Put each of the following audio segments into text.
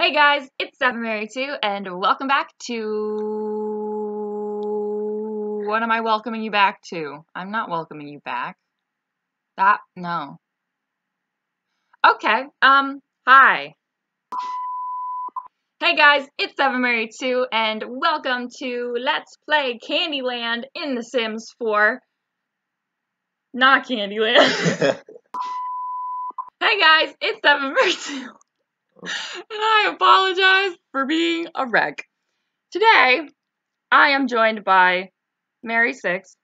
Hey guys, it's 7 Mary 2, and welcome back to... What am I welcoming you back to? I'm not welcoming you back. That... no. Okay, hi. Hey guys, it's 7 Mary 2, and welcome to Let's Play Candyland in The Sims 4. Not Candyland. Hey guys, it's 7 Mary 2. And I apologize for being a wreck. Today, I am joined by Mary 6.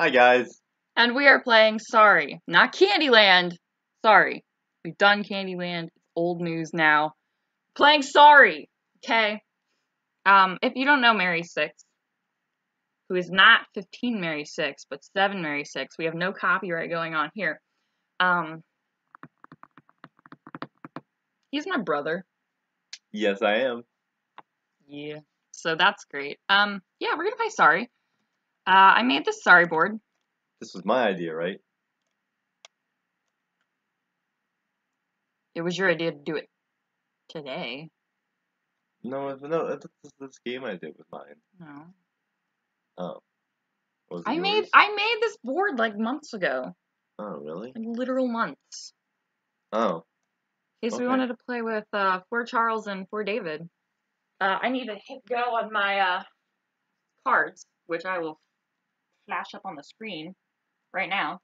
Hi, guys. And we are playing Sorry. Not Candyland. Sorry. We've done Candyland. It's old news now. Playing Sorry. Okay. If you don't know Mary 6, who is not 15 Mary 6, but 7 Mary 6, we have no copyright going on here. He's my brother. Yes, I am. Yeah, so that's great. Yeah, we're gonna play Sorry. I made this Sorry board. This was my idea, right? It was your idea to do it today. No, this game I did was mine. No. Oh. Was it yours? I made this board like months ago. Oh, really? Like literal months. Oh. Okay, so we wanted to play with 4 Charles and 4 David. I need to hit go on my cards, which I will flash up on the screen right now.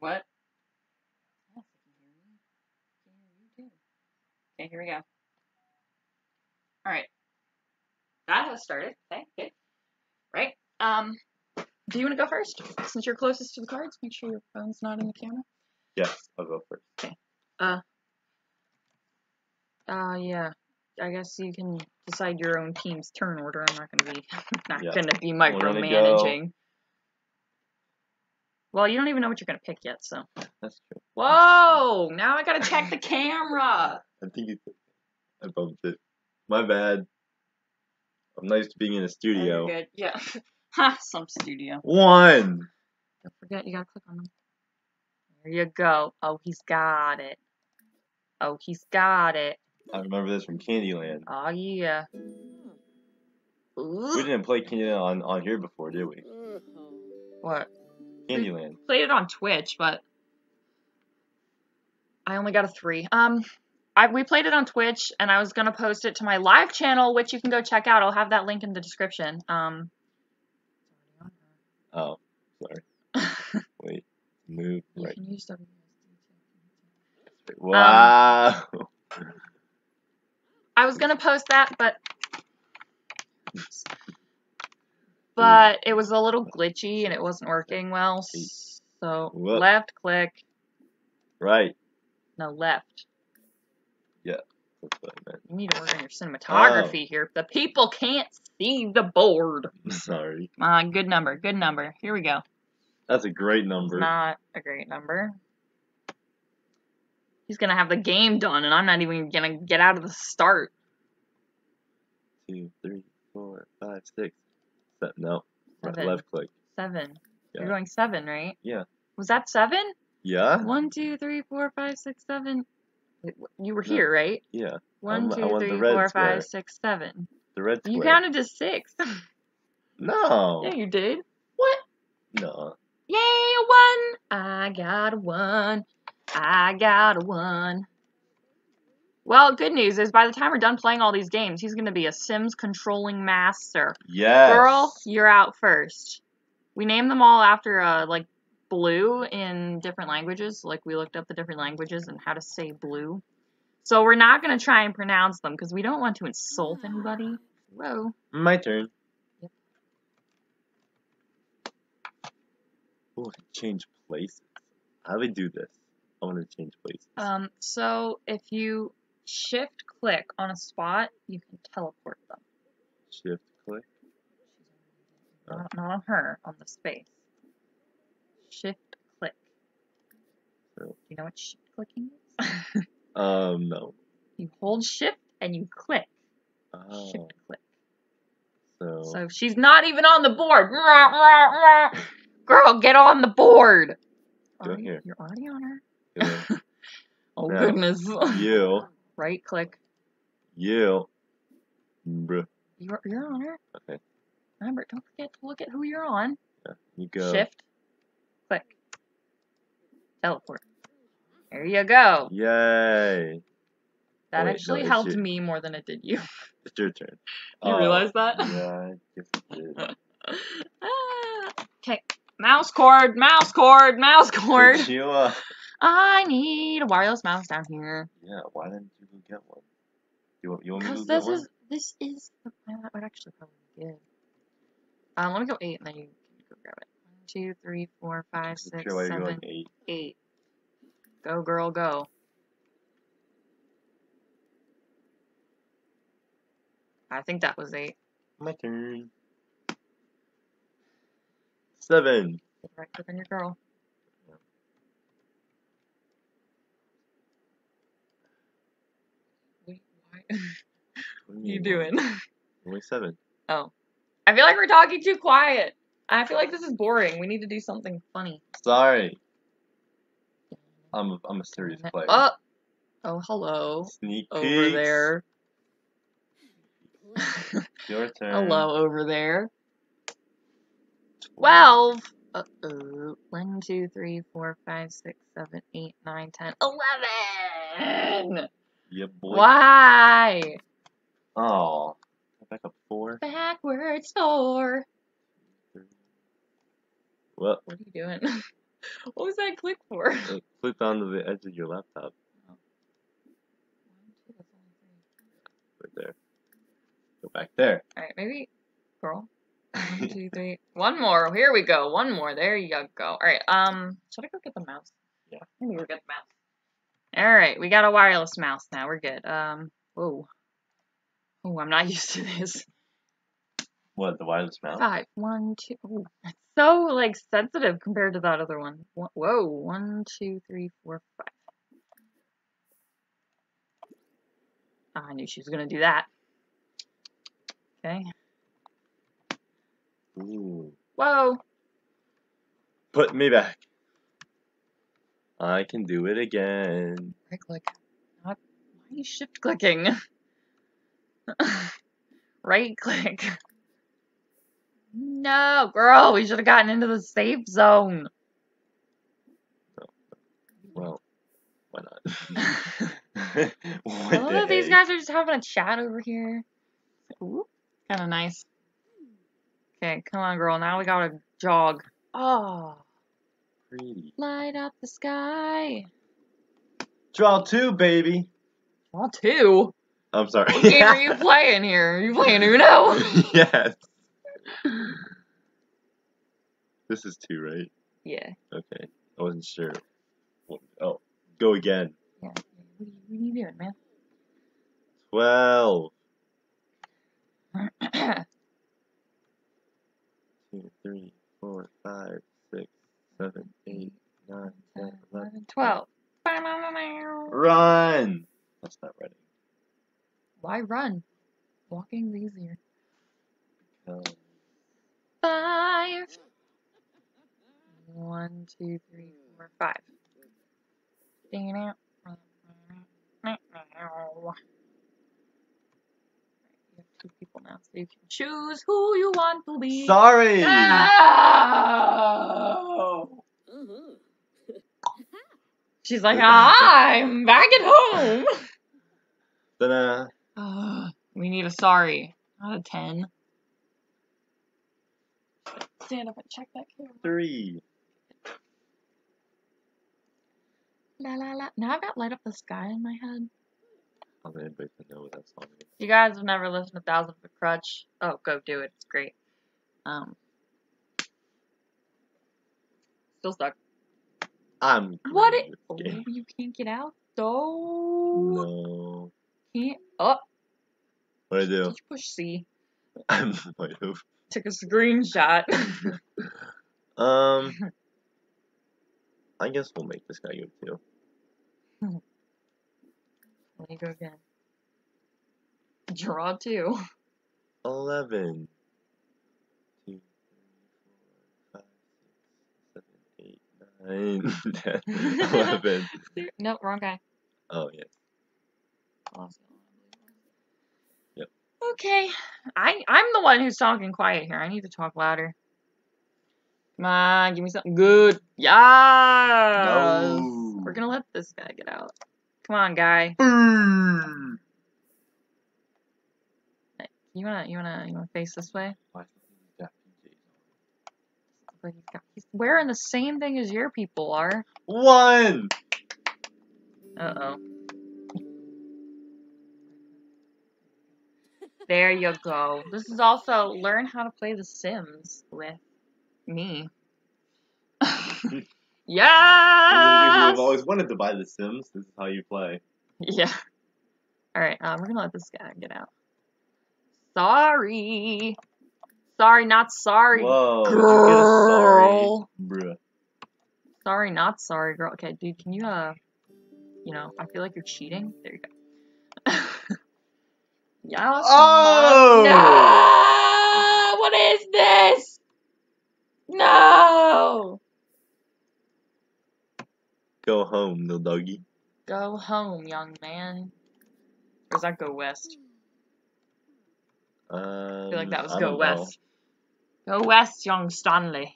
What? Okay, here we go. Alright. That has started. Okay, good. Right? Do you want to go first? Since you're closest to the cards, make sure your phone's not in the camera. Yes, I'll go first. Okay. Yeah. I guess you can decide your own team's turn order. I'm not going to be micromanaging. Go. Well, you don't even know what you're going to pick yet, so. That's true. Whoa! Now I got to check the camera. I think you I bumped it. My bad. I'm not used to being in a studio. You're good. Yeah. Ha, some studio. One! Don't forget, you gotta click on them. There you go. Oh, he's got it. Oh, he's got it. I remember this from Candyland. Oh, yeah. Ooh. We didn't play Candyland on here before, did we? What? Candyland. We played it on Twitch, but... I only got a 3. We played it on Twitch, and I was gonna post it to my live channel, which you can go check out. I'll have that link in the description. Oh, sorry. Wait, move right. You can use WSD. Wow. I was gonna post that, but it was a little glitchy and it wasn't working well. So whoop. Left click. Right. No, left. Yeah. That's what I meant. You need to work on your cinematography here. The people can't see the board. Sorry. Good number. Good number. Here we go. That's a great number. It's not a great number. He's going to have the game done, and I'm not even going to get out of the start. 2, 3, 4, 5, 6, 7. No. 7. Left click. 7. Yeah. You're going 7, right? Yeah. Was that 7? Yeah. 1, 2, 3, 4, 5, 6, 7. You were here, right? Yeah. 1, 2, 3, 4, 5, 6, 7. The red square. You counted to 6. No. Yeah, you did. What? No. Yay, a 1. I got a 1. I got a 1. Well, good news is by the time we're done playing all these games, he's going to be a Sims controlling master. Yes. Girl, you're out first. We named them all after, like, blue in different languages. Like, we looked up the different languages and how to say blue. So we're not going to try and pronounce them because we don't want to insult anybody. Whoa. My turn. Yep. Oh, change places. How do we do this? I want to change places. So if you shift click on a spot, you can teleport them. Shift click? Not on her, on the space. Shift click. Do you know what shift clicking is? No. You hold shift and you click. Oh. Shift click. So she's not even on the board. Girl, get on the board. already, here. You're already on her. Yeah. Oh, now, goodness. You. Right click. You. Bruh. You're on her. Okay. Remember, don't forget to look at who you're on. Yeah, you go. Shift. Click. Teleport. There you go. Yay. That actually helped me more than it did you. It's your turn. You realize that? Yeah, I guess it did. Okay. Mouse cord, mouse cord, mouse cord. Sheila. I need a wireless mouse down here. Yeah, why didn't you go get one? You want me to go get one? Because this is... That would actually probably be good. Let me go 8 and then you can go grab it. 1, 2, 3, 4, 5, 6, 7, 8. Go, girl, go. I think that was 8. My turn. 7. Right click on your girl. Wait, why? What are you doing? Only 7. Oh. I feel like we're talking too quiet. I feel like this is boring. We need to do something funny. Sorry. I'm a serious player. Oh, hello. Sneak peeks. Over there. Your turn. Hello over there. 12. Uh-oh. 1, 2, 3, 4, 5, 6, 7, 8, 9, 10, 11. Yeah, boy. Why? Oh. Back up 4. Backwards 4. What? What are you doing? What was that click for? I clicked onto the edge of your laptop. Oh. Right there. Go back there. Alright, maybe... Girl. 1, 2, 3... One more. Here we go. One more. There you go. Alright, should I go get the mouse? Yeah. Maybe we'll get the mouse. Alright, we got a wireless mouse now. We're good. Whoa. Oh, I'm not used to this. What, the wireless mouse? 5, 1, 2... Ooh, that's so, like, sensitive compared to that other one. Whoa. 1, 2, 3, 4, 5. Oh, I knew she was gonna do that. Okay. Ooh. Whoa. Put me back. I can do it again. Right click. Why are you shift clicking? Right click. No, girl, we should have gotten into the safe zone. No. Well, why not? I love that these guys are just having a chat over here. Ooh. Kind of nice. Okay, come on, girl. Now we gotta jog. Oh. Pretty. Light up the sky. Draw 2, baby. Draw 2? I'm sorry. What game are you playing here? Are you playing Uno? Yes. This is 2, right? Yeah. Okay. I wasn't sure. Oh. Go again. Yeah. What are you doing, man? 12. 2, 3, 4, 5, 6, 7, 8, 9, 10, 11, 12. Run! That's not running. Why run? Walking's easier. Because... 5. 1, 2, 3, 4, 5. Dang it out. Two people now, so you can choose who you want to be. Sorry! No! She's like, I'm back at home! Ta-da! We need a sorry. Not a 10. Stand up and check that camera. 3. La la la. Now I've got Light Up the Sky in my head. I don't know anybody to know what that song is. You guys have never listened to Thousand Foot Crutch? Oh, go do it. It's great. Still stuck. I'm. What? It, oh, you can't get out. No. Can't. Oh. What do I do? Did you push C? I might have. Took a screenshot. I guess we'll make this guy go too. Let me go again. Draw 2. 11. 2, 3, 4, 5, 6, 7, 8, 9, 9, 10, 11. Nope, wrong guy. Oh, yeah. Yep. Okay. I'm the one who's talking quiet here. I need to talk louder. Come on, give me something good. Yeah. No. We're gonna let this guy get out. Come on, guy. Boom. You wanna face this way? He's wearing the same thing as your people are. One. Uh oh. There you go. This is also learn how to play The Sims with me. Yeah. I've always wanted to buy The Sims. This is how you play. Yeah. All right. We're gonna let this guy get out. Sorry. Sorry, not sorry. Whoa, girl. Sorry. Sorry, not sorry, girl. Okay, dude, can you, you know, I feel like you're cheating. There you go. Yes. Oh! No! What is this? No! Go home, little doggy. Go home, young man. Or does that go west? I feel like that was go west. Go west, young Stanley.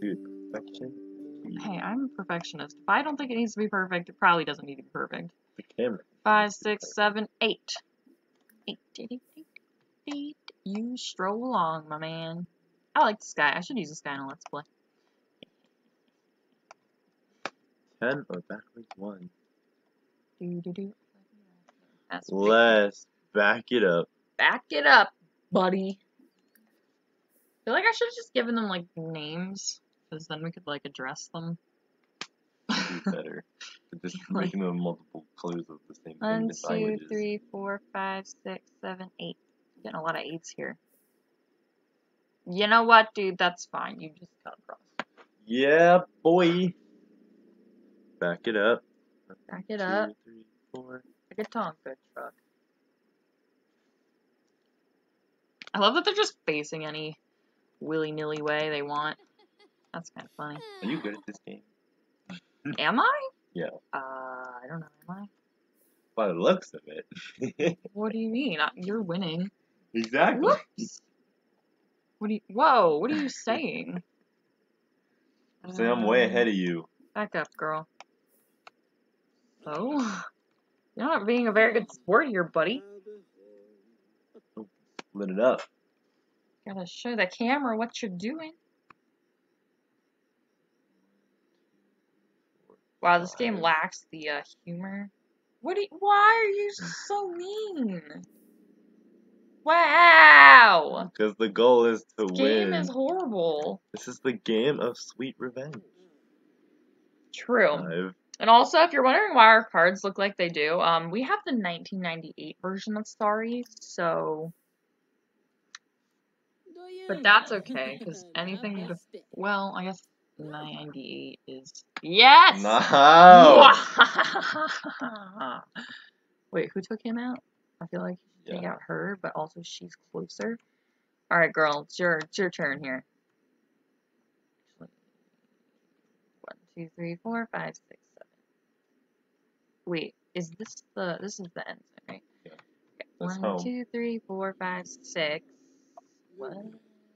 Dude, perfection? Hey, I'm a perfectionist. If I don't think it needs to be perfect, it probably doesn't need to be perfect. The camera. 5, 6, 7, 8. 8. You stroll along, my man. I like this guy. I should use this guy in a Let's Play. 10 or backwards 1. That's less. Back it up. Back it up, buddy. I feel like I should have just given them, like, names, because then we could, like, address them. It'd be better. Just like, making them multiple clues of the same thing. 1, 2, 3, 4, 5, 6, 7, 8. I'm getting a lot of 8s here. You know what, dude? That's fine. You just got across. Yeah, boy. Back it up. Back it up. 2, 3, 4. Like a Tonka truck. I love that they're just facing any willy-nilly way they want. That's kind of funny. Are you good at this game? Am I? Yeah. I don't know. Am I? By the looks of it. What do you mean? You're winning. Exactly. Whoops. What do you? Whoa! What are you saying? Say I'm way ahead of you. Back up, girl. Oh, you're not being a very good sport here, buddy. Lit it up. Gotta show the camera what you're doing. Wow, this game lacks the humor. Why are you so mean? Wow! Because the goal is to win. This game is horrible. This is the game of sweet revenge. True. And also, if you're wondering why our cards look like they do, we have the 1998 version of Sorry, so... But that's okay, because anything... Well, I guess 98 is... Yes! No! Wait, who took him out? I feel like he took out her, but also she's closer. Alright, girl, it's your turn here. 1, 2, 3, 4, 5, 6, 7. Wait, is this the... This is the end, right? Yeah. Okay. 1, 2, 3, 4, 5, 6... What?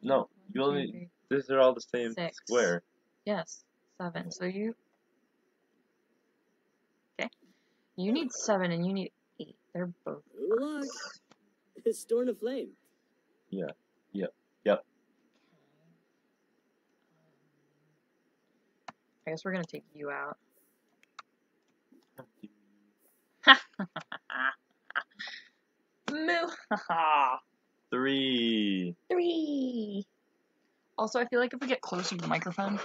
No, you only. These are all the same 6. Square. Yes, 7. So you. Okay. You need 7 and you need 8. They're both. Look, it's storing a flame. Yeah. Yep. I guess we're gonna take you out. Moo! Ha! 3. Also, I feel like if we get closer to the microphone, it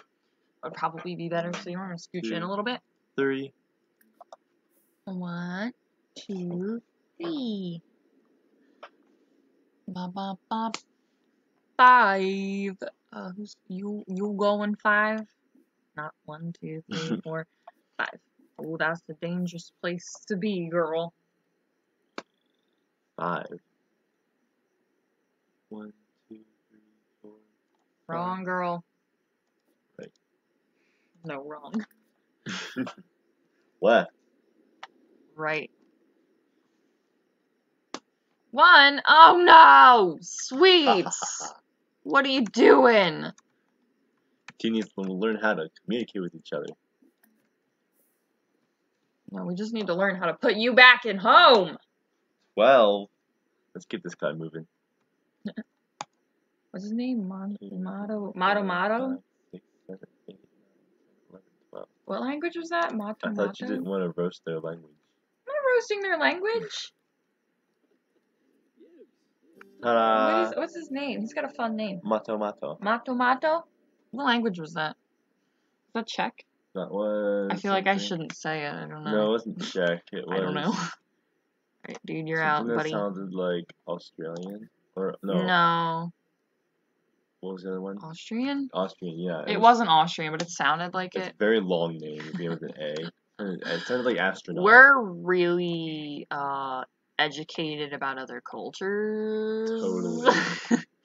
would probably be better. So you want to scooch in a little bit? 3. 1, 2, 3. Ba ba ba. 5. Who's you going 5? Not 1, 2, 3, 4, 5. Oh, that's a dangerous place to be, girl. 5. 1, 2, 3, 4. Wrong, girl. Right. No, wrong. Left. Right. One? Oh no! Sweets! What are you doing? Teenies will learn how to communicate with each other. No, we just need to learn how to put you back in home! Well, let's get this guy moving. What's his name? Mato? 6, 7, 8, 9, 10, 11, 12. What language was that? Mato? I thought you didn't want to roast their language. I'm not roasting their language! Ta-da! What's his name? He's got a fun name. Mato? What language was that? Was that Czech? That was... I feel like I shouldn't say it, I don't know. No, it wasn't Czech, it was... I don't know. Alright, dude, you're out, buddy. That sounded like Australian? Or, no. No. What was the other one? Austrian? Austrian, yeah. It wasn't Austrian, but it sounded like it. It's a very long name, it began with an A. It sounded like astronaut. We're really, educated about other cultures. Totally.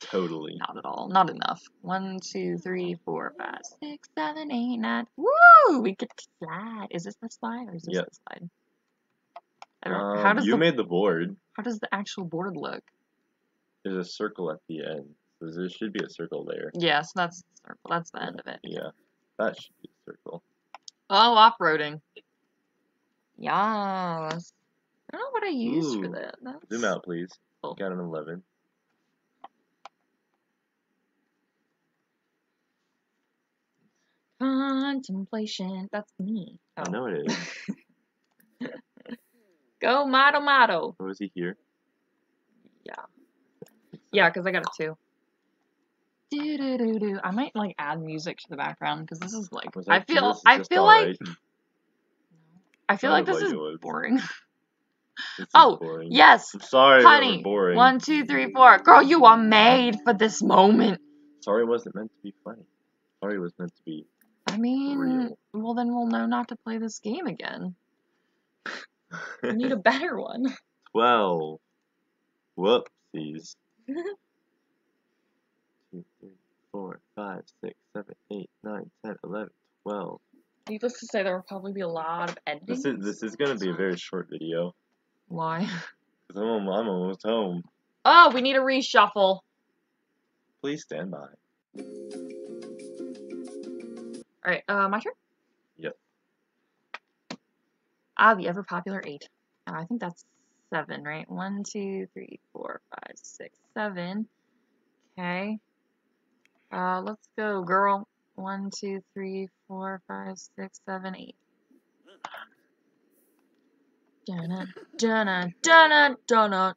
Totally. Not at all. Not enough. 1, 2, 3, 4, 5, 6, 7, 8, 9. Woo! We get to slide. Is this the slide or is this the slide? I don't know. How does you made the board. How does the actual board look? There's a circle at the end. So there should be a circle there. Yeah, so that's the circle. That's the end of it. Yeah. That should be a circle. Oh, off-roading. Yes. I don't know what I used for that. That's... Zoom out, please. Cool. Got an 11. Contemplation. That's me. Oh. I know it is. Go, Mato. Oh, is he here? Yeah. Yeah, because I got a 2. Do-do-do-do. I might, like, add music to the background, because this is, like... I feel like this is boring. Oh, boring. Yes. I'm sorry, honey. Boring. 1, 2, 3, 4. Girl, you are made for this moment. Sorry wasn't meant to be funny. Sorry was meant to be. I mean, real. Well, then we'll know not to play this game again. We need a better one. 12. Whoopsies. 2, 3, 4, 5, 6, 7, 8, 9, 10, 11, 12. Needless to say, there will probably be a lot of editing. This is going to be a very short video. Why? Because I'm almost home. Oh, we need a reshuffle. Please stand by. Alright, my turn? Yep. The ever-popular 8. I think that's 7, right? 1, 2, 3, 4, 5, 6, 7. Okay. Let's go, girl. 1, 2, 3, 4, 5, 6, 7, 8. Dunna, dunna, dunna, dunna.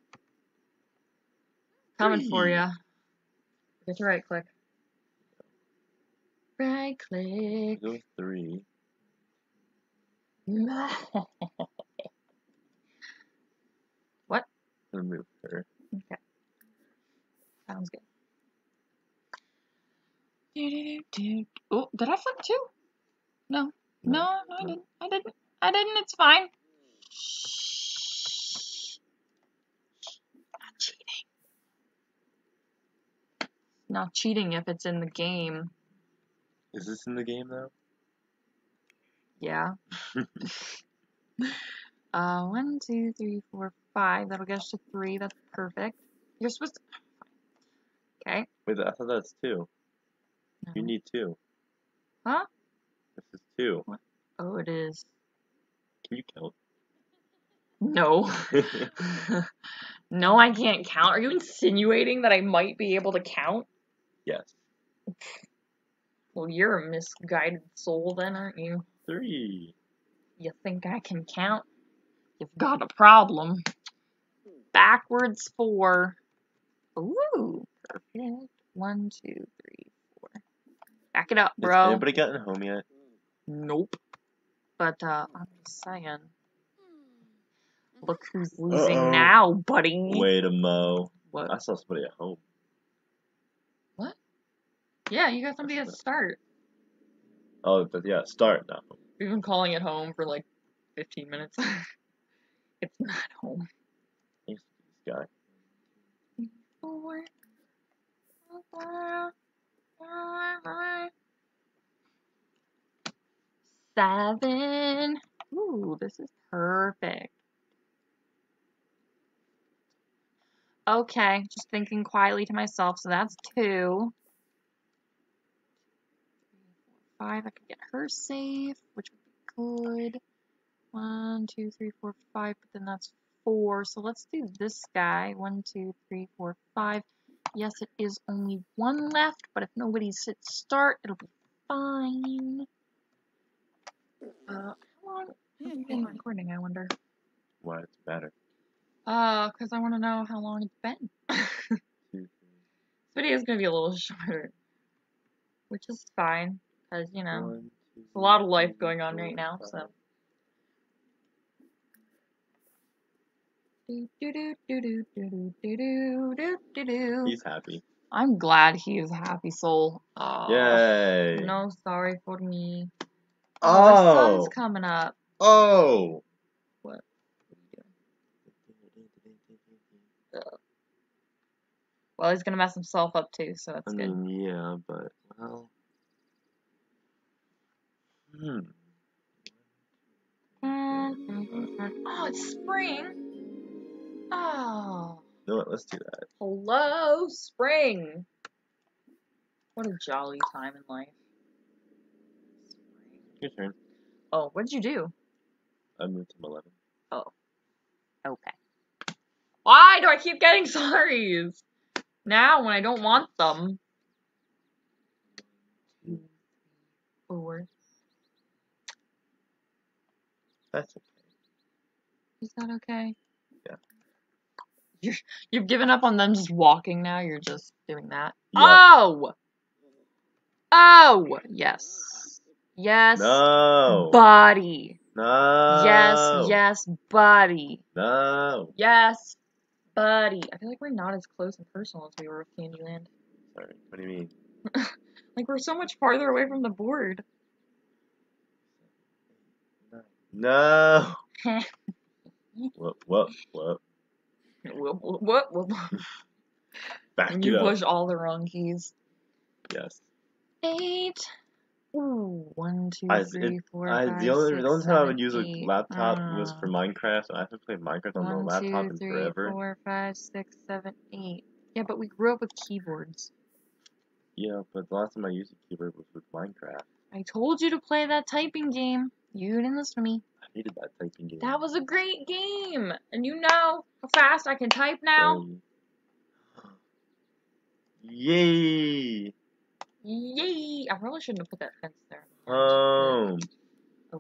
Coming for ya. Get to right click. Right click. Go 3. What? Remove her. Okay. Sounds good. Oh, did I flip 2? No. No, I didn't. I didn't. It's fine. Shh. Not cheating. Not cheating if it's in the game. Is this in the game though? Yeah. 1, 2, 3, 4, 5. That'll get us to 3. That's perfect. You're supposed to. Okay. Wait, I thought that's 2. No. You need 2. Huh? This is 2. What? Oh, it is. Can you count? No. No, I can't count. Are you insinuating that I might be able to count? Yes. Well, you're a misguided soul then, aren't you? 3. You think I can count? You've got a problem. Backwards 4. Ooh, perfect. 1, 2, 3, 4. Back it up, bro. Has anybody gotten home yet? Nope. But, I'm just saying. Look who's losing now, buddy. Wait a mo. What? I saw somebody at home. What? Yeah, you got somebody at start. Oh, but yeah, start now. We've been calling it home for like 15 minutes. It's not home. Here's this guy. 4. 7. Ooh, this is perfect. Okay, just thinking quietly to myself, so that's 2. 5, I could get her safe, which would be good. 1, 2, 3, 4, 5, but then that's 4. So let's do this guy. 1, 2, 3, 4, 5. Yes, it is only 1 left, but if nobody hits start, it'll be fine. How long have you been recording, I wonder? Why it's better. Because I want to know how long it's been. This video is going to be a little shorter, which is fine, because, you know, there's a lot of life going on right now, so. He's happy. I'm glad he is a happy soul. Oh, yay. No, sorry for me. Oh. The sun's coming up. Oh. What? Well, he's going to mess himself up too, so that's good. I mean, yeah, but, well. Oh, it's spring. Oh. You know what? Let's do that. Hello, spring. What a jolly time in life. Your turn. Oh, what did you do? I moved to 11. Oh. Okay. Why do I keep getting sorries? Now, when I don't want them. 4. That's okay. Is that okay? You've given up on them just walking now. You're just doing that. Yep. Oh! Oh! Yes. Yes. No. Body. No. Yes. Yes. Body. No. Yes. Body. I feel like we're not as close and personal as we were with Candyland. Sorry. What do you mean? Like, we're so much farther away from the board. No. Whoop, whoop, whoop. What? Back and you up. Push all the wrong keys. Yes. 8. Ooh, 1, 2, 3, 4, 5, 6, 7, 8. The only time I would use a laptop was for Minecraft, and I haven't played Minecraft on the laptop in forever. 1, 2, 3, 4, 5, 6, 7, 8. Yeah, but we grew up with keyboards. Yeah, but the last time I used a keyboard was with Minecraft. I told you to play that typing game. You didn't listen to me. I hated that typing game. That was a great game! And you know how fast I can type now? Yay! Yay! I really shouldn't have put that fence there. Oh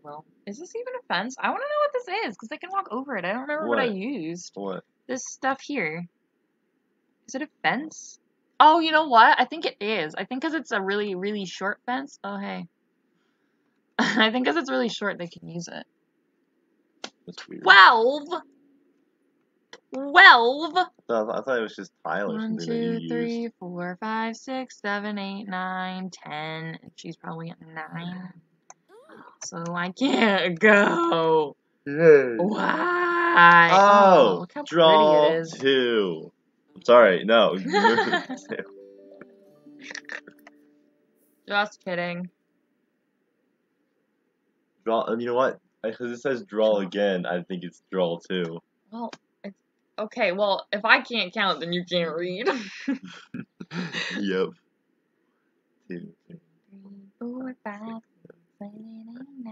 well. Is this even a fence? I want to know what this is, because I can walk over it. I don't remember what I used. What? This stuff here. Is it a fence? Oh, you know what? I think it is. I think because it's a really, really short fence. Oh, hey. I think because it's really short, they can use it. That's weird. 12! I thought it was just Tyler. 1, 2, 3, 4, 5, 6, 7, 8, 9, 10. She's probably at 9. So I can't go. Yay. Why? Oh, look how draw pretty it is. 2. I'm sorry, no. Just kidding. Draw, you know what? Because it says draw again, I think it's draw too. Well, it's, okay, well, if I can't count, then you can't read. Yep. 2, 3, 4, 5, 6, 7, 8, 9,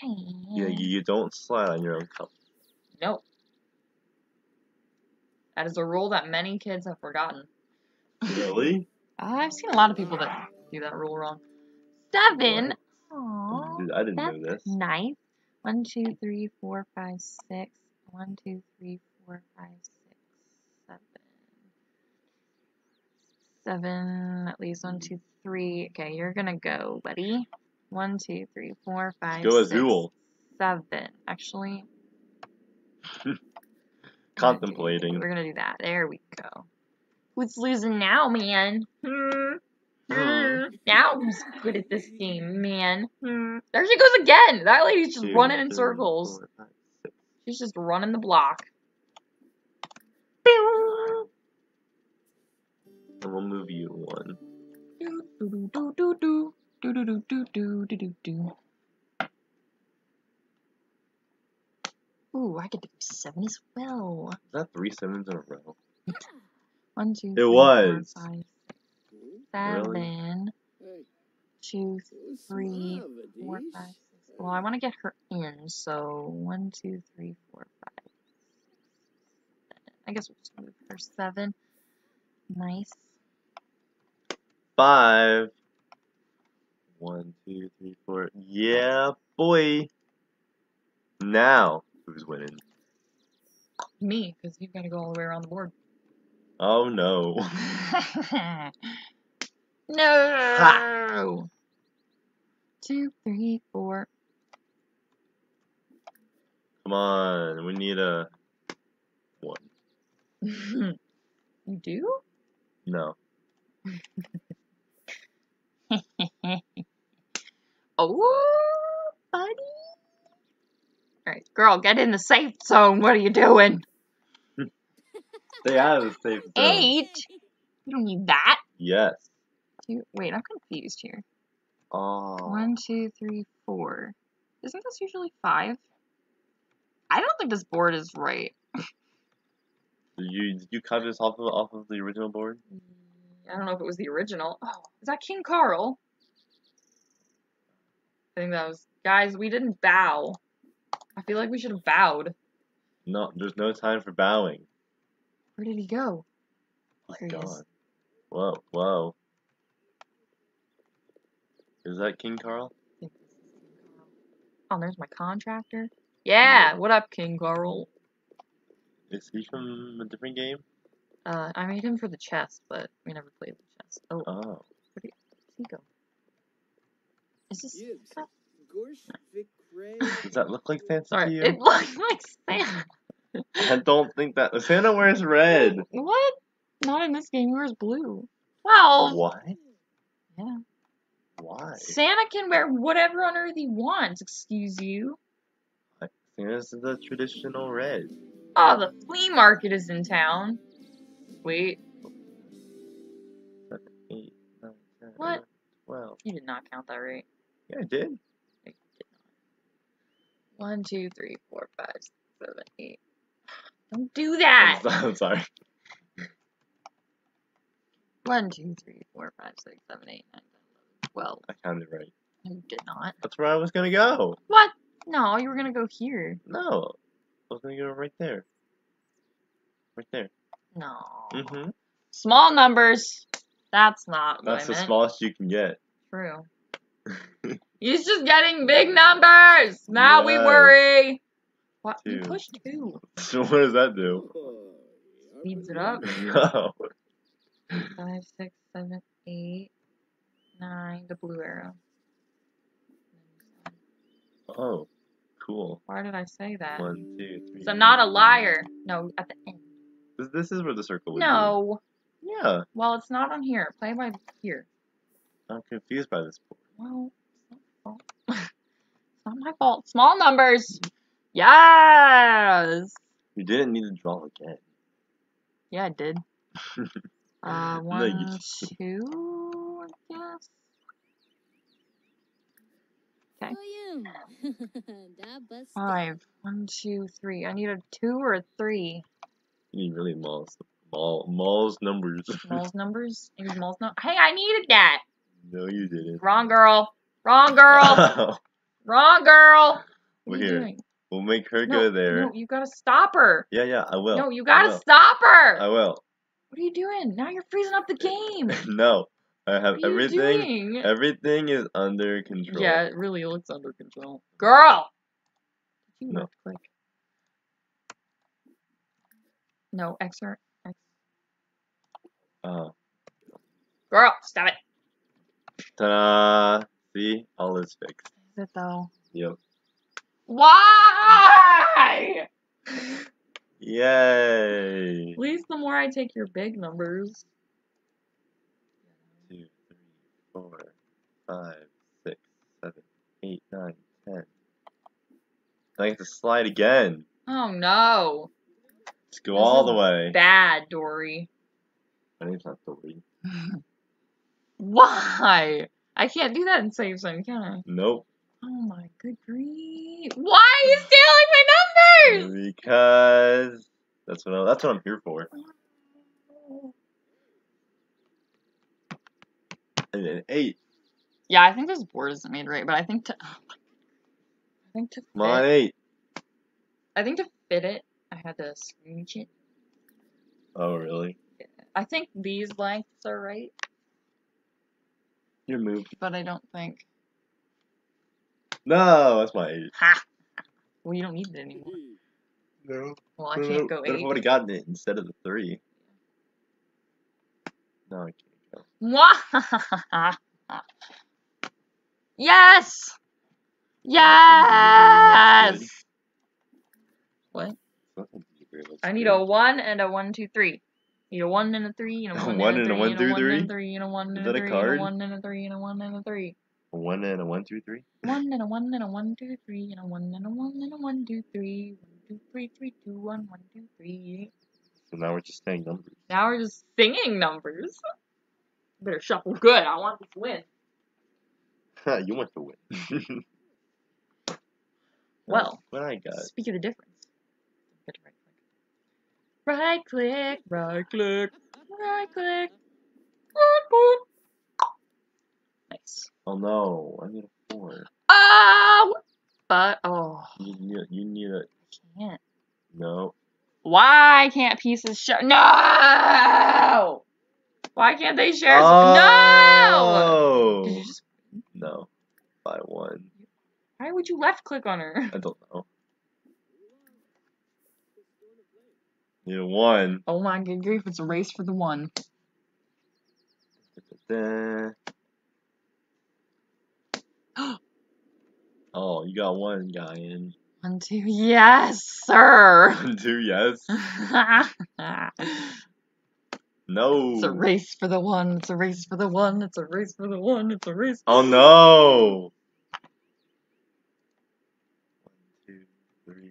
10. Yeah, you don't slide on your own cup. Nope. That is a rule that many kids have forgotten. Really? I've seen a lot of people that do that rule wrong. 7! Aww, I didn't know this. Nice. 1, 2, 3, 4, 5, 6. 1, 2, 3, 4, 5, 6, 7. 7 at least. 1, 2, 3. Okay, you're gonna go, buddy. 1, 2, 3, 4, 5. Go Azul. 7. Actually. Contemplating. We're gonna do that. There we go. Who's losing now, man? Now who's good at this game, man? There she goes again! That lady's just running in circles. 4, 5, 6. She's just running the block. And we'll move you 1. Ooh, I could do 7 as well. Is that 3 7s in a row? 1, 2, 3, 4, 5, 6, 7, 2, 3, 4, 5, 6. Well, I want to get her in, so 1, 2, 3, 4, 5, 6, 7. I guess we'll just move her 7. Nice. 5. 1, 2, 3, 4. Yeah, boy. Now, who's winning? Me, because you've got to go all the way around the board. Oh, no. No! Ha! 2, 3, 4. Come on, we need a 1. You do? No. Oh, buddy. Alright, girl, get in the safe zone. What are you doing? Stay out of the safe zone. 8? You don't need that. Yes. Wait, I'm confused here. Oh. 1, 2, 3, 4. Isn't this usually 5? I don't think this board is right. Did you cut this off of the original board? I don't know if it was the original. Oh, is that King Carl? I think that was... Guys, we didn't bow. I feel like we should have bowed. No, there's no time for bowing. Where did he go? Oh, my God. Whoa, whoa. Is that King Carl? Oh, there's my contractor. Yeah, what up, King Carl? Is he from a different game? I made him for the chest, but we never played the chest. Oh. Oh. Where did he go? Is this... Does that look like Santa to you? It looks like Santa. I don't think that... Santa wears red. What? Not in this game. He wears blue. Well... What? Yeah. Why? Santa can wear whatever on earth he wants, excuse you. Santa's the traditional red. Oh, the flea market is in town. Wait. 7, 8, 9, 10. What? 12. You did not count that right. Yeah, I did. I did not. 1, 2, 3, 4, 5, 6, 7, 8. Don't do that! I'm sorry. 1, 2, 3, 4, 5, 6, 7, 8, 9, 10, 11, 12. I counted right. You did not. That's where I was gonna go. What? No, you were gonna go here. No. I was gonna go right there. Right there. No. Mm-hmm. Small numbers. That's not what I meant. That's the smallest you can get. True. He's just getting big numbers. Now we worry. What? 2. You pushed 2. So what does that do? Speeds it up. No. 5, 6, 7, 8, 9. The blue arrow. Oh, cool. Why did I say that? 1, 2, 3. So I'm not a liar. No, at the end. This is where the circle would be. Yeah. Well, it's not on here. Play by here. I'm confused by this board. Well, it's not my fault. It's not my fault. Small numbers. Yes. You didn't need to draw again. Yeah, I did. 1, 2, I guess. Okay. 5. 1, 2, 3. I need a 2 or a 3. You need really Moll's numbers. Moll's numbers? It was Moll's numbers? Hey, I needed that! No, you didn't. Wrong girl! Wrong girl! Wrong girl! What are you doing? We'll make her go there. No, you gotta stop her! Yeah, yeah, I will. No, you gotta stop her! I will. What are you doing? Now you're freezing up the game! No. I have everything. Everything is under control. Yeah, it really looks under control. Girl! You left click. No, X or X. Oh. Girl, stop it. Ta-da! See? All is fixed. Is it though? Yep. Why? Yay! At least the more I take your big numbers. 4, 5, 6, 7, 8, 9, 10. I have to slide again. Oh no! Let's go all the way. Bad, Dory. My name's not Dory. Why? I can't do that in save zone, can I? Nope. Oh my good grief. Why are you stealing my numbers? Because that's what I'm here for. And then 8. Yeah, I think this board isn't made right, but I think to fit, my 8. I think to fit it, I had to scrunch it. Oh really? I think these lengths are right. Your move. But I don't think. No, that's my 8. Ha! Well, you don't need it anymore. No. Well, I can't go 8. I would have gotten it instead of the 3. No, I can't go. Yes! Yes! What? I need a 1 and a 1, 2, 3. You know, 1 and a 3, you know, 1 and a 1 through 3. 1 and a 3, you know, 1 and a 3. Is that a card? 1 and a 3, you know, 1 and a 3. 1 and a 1 through 3. 1 and a 1 and a 1 2 3, you know, 1 and a 1 and a 1 2 3. 1 2 3 3 2 1 1 2 3. So now we're just saying numbers. Now we're just singing numbers. Better shuffle good. I want to win. You want to win. Well. What I got. Speak of the difference. Right click, right click, right click, right click. Nice. Oh no, I need a 4. Oh! But, oh. You need a... I can't. No. Why can't pieces share? No! Why can't they share? Oh. No! Did you just... No. By 1. Why would you left click on her? I don't know. You 1. Oh my good grief, it's a race for the 1. Oh, you got 1 guy in. 1, 2, yes, sir! 1, 2, yes. No. It's a race for the 1, it's a race for the 1, it's a race for the 1, it's a race for the 1. Oh no! 1, 2, 3.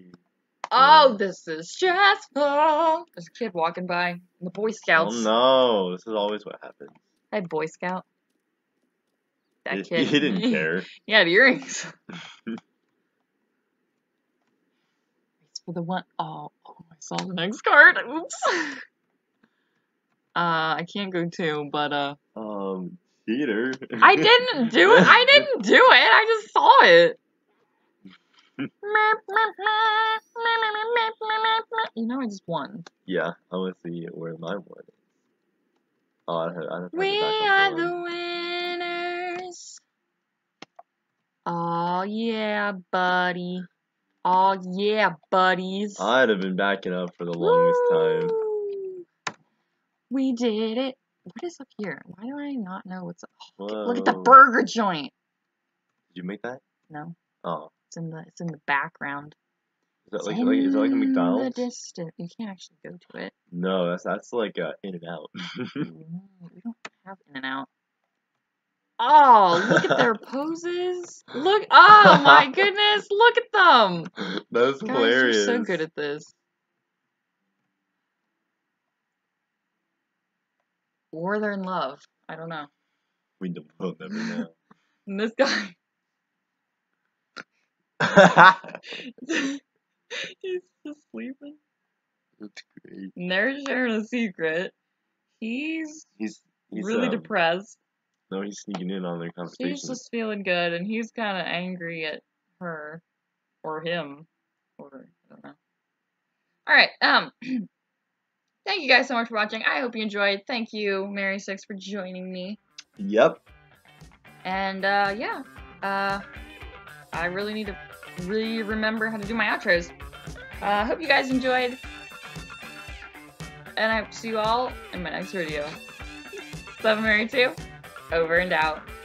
Oh, this is stressful. There's a kid walking by. The Boy Scouts. Oh no, this is always what happens. Hi, Boy Scout. That kid. He didn't care. He had earrings. It's for the 1. Oh, I saw the next card. Oops. I can't go 2, but cheater. I didn't do it. I didn't do it. I just saw it. You know, I just won. Yeah, I want to see where mine won. Oh, I don't we are the winners. Oh yeah, buddy. Oh yeah, buddies. I'd have been backing up for the longest time. We did it. What is up here? Why do I not know what's up? Oh, look at the burger joint. Did you make that? No. Oh. It's in the background. Is that like a McDonald's? The distance. You can't actually go to it. No, that's like In and Out. We don't have In and Out. Oh, look at their poses. Look! Oh my goodness! Look at them. That's hilarious. You're so good at this. Or they're in love. I don't know. We don't never know. And this guy. He's just sleeping. That's great. And they're sharing a secret. He's really depressed. No, he's sneaking in on their conversation. She's just feeling good, and he's kind of angry at her, or him, or I don't know. All right. Thank you guys so much for watching. I hope you enjoyed. Thank you, Mary 6, for joining me. Yep. And yeah. I really need to remember how to do my outros. I hope you guys enjoyed. And I hope to see you all in my next video. 7 Mary 2, over and out.